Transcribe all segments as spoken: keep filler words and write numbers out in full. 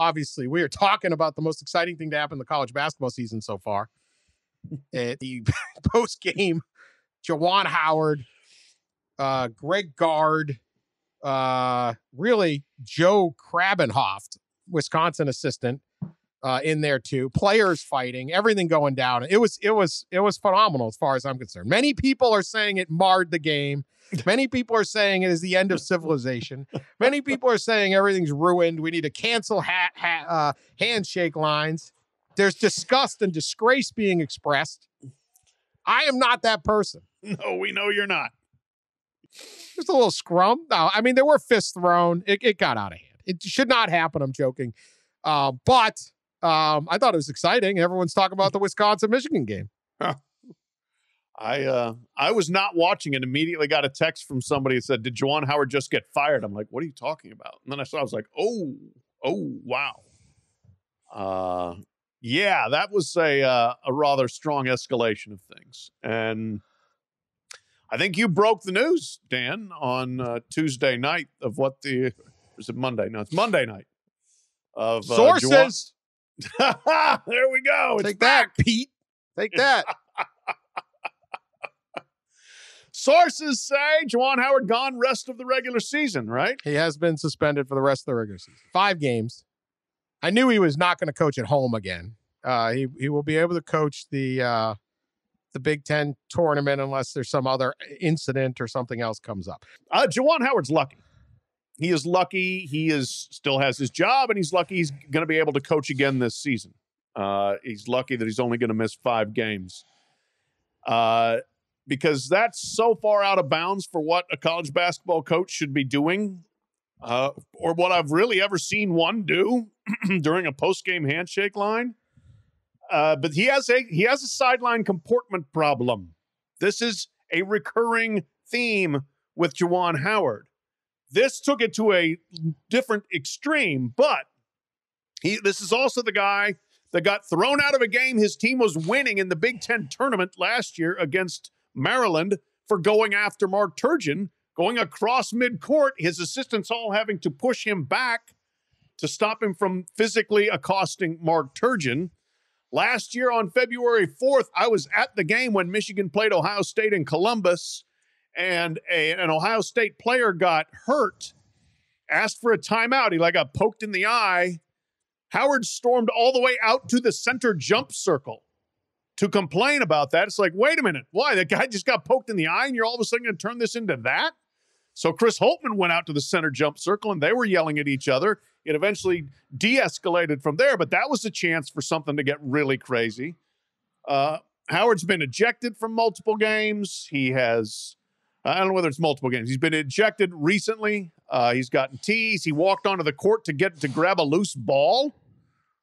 obviously, we are talking about the most exciting thing to happen in the college basketball season so far. At the post-game, Juwan Howard, uh, Greg Gard, uh, really Joe Krabbenhoft, Wisconsin assistant, uh, in there too. Players fighting, everything going down. It was, it was, it was phenomenal as far as I'm concerned. Many people are saying it marred the game. Many people are saying it is the end of civilization. Many people are saying everything's ruined. We need to cancel hat, hat, uh, handshake lines. There's disgust and disgrace being expressed. I am not that person. No, we know you're not. There's a little scrum. No, I mean, there were fists thrown. It, it got out of hand. It should not happen. I'm joking. Uh, but um, I thought it was exciting. Everyone's talking about the Wisconsin-Michigan game. Huh. I uh, I was not watching and immediately got a text from somebody that said, did Juwan Howard just get fired? I'm like, what are you talking about? And then I saw, I was like, oh, oh, wow. Uh, yeah, that was a, uh, a rather strong escalation of things. And I think you broke the news, Dan, on uh, Tuesday night of what the, was it Monday? No, it's Monday night. Of uh, Sources. Juwan- there we go. It's Take back. that, Pete. Take that. Sources say Juwan Howard gone rest of the regular season, right? He has been suspended for the rest of the regular season. Five games. I knew he was not going to coach at home again. Uh, he, he will be able to coach the uh, the Big Ten tournament unless there's some other incident or something else comes up. Uh, Juwan Howard's lucky. He is lucky. He is still has his job, and he's lucky he's going to be able to coach again this season. Uh, he's lucky that he's only going to miss five games. Uh, because that's so far out of bounds for what a college basketball coach should be doing. Uh, or what I've really ever seen one do during a post-game handshake line. Uh, but he has a he has a sideline comportment problem. This is a recurring theme with Juwan Howard. This took it to a different extreme, but he this is also the guy that got thrown out of a game his team was winning in the Big Ten tournament last year against Maryland for going after Mark Turgeon, going across midcourt, his assistants all having to push him back to stop him from physically accosting Mark Turgeon. Last year on February fourth, I was at the game when Michigan played Ohio State in Columbus, and a, an Ohio State player got hurt, asked for a timeout. He like got poked in the eye. Howard stormed all the way out to the center jump circle to complain about that. It's like, wait a minute. Why? That guy just got poked in the eye and you're all of a sudden going to turn this into that? So Chris Holtman went out to the center jump circle and they were yelling at each other. It eventually de-escalated from there, but that was a chance for something to get really crazy. Uh, Howard's been ejected from multiple games. He has, I don't know whether it's multiple games. He's been ejected recently. Uh, he's gotten teased. He walked onto the court to get to grab a loose ball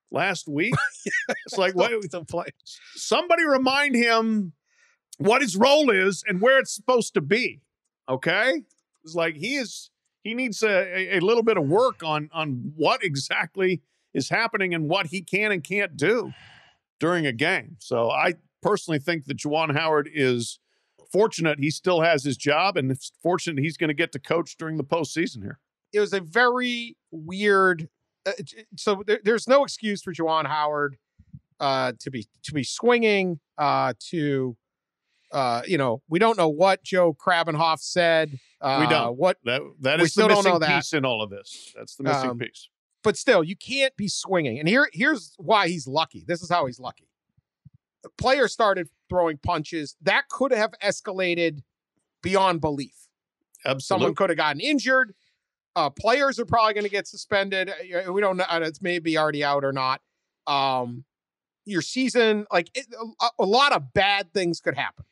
last week. It's like, wait, somebody remind him what his role is and where it's supposed to be. Okay. It's like he is, he needs a, a little bit of work on, on what exactly is happening and what he can and can't do during a game. So I personally think that Juwan Howard is fortunate. He still has his job and it's fortunate he's going to get to coach during the postseason here. It was a very weird, Uh, so there, there's no excuse for Juwan Howard uh, to be to be swinging. Uh, to uh, you know, we don't know what Joe Krabbenhoft said. Uh, we don't. What that that is still the missing don't know piece that. in all of this. That's the missing um, piece. But still, you can't be swinging. And here here's why he's lucky. This is how he's lucky. The player started throwing punches that could have escalated beyond belief. Absolutely. Someone could have gotten injured. Uh, players are probably going to get suspended. We don't know. It's maybe already out or not. Um, your season, like it, a, a lot of bad things could happen.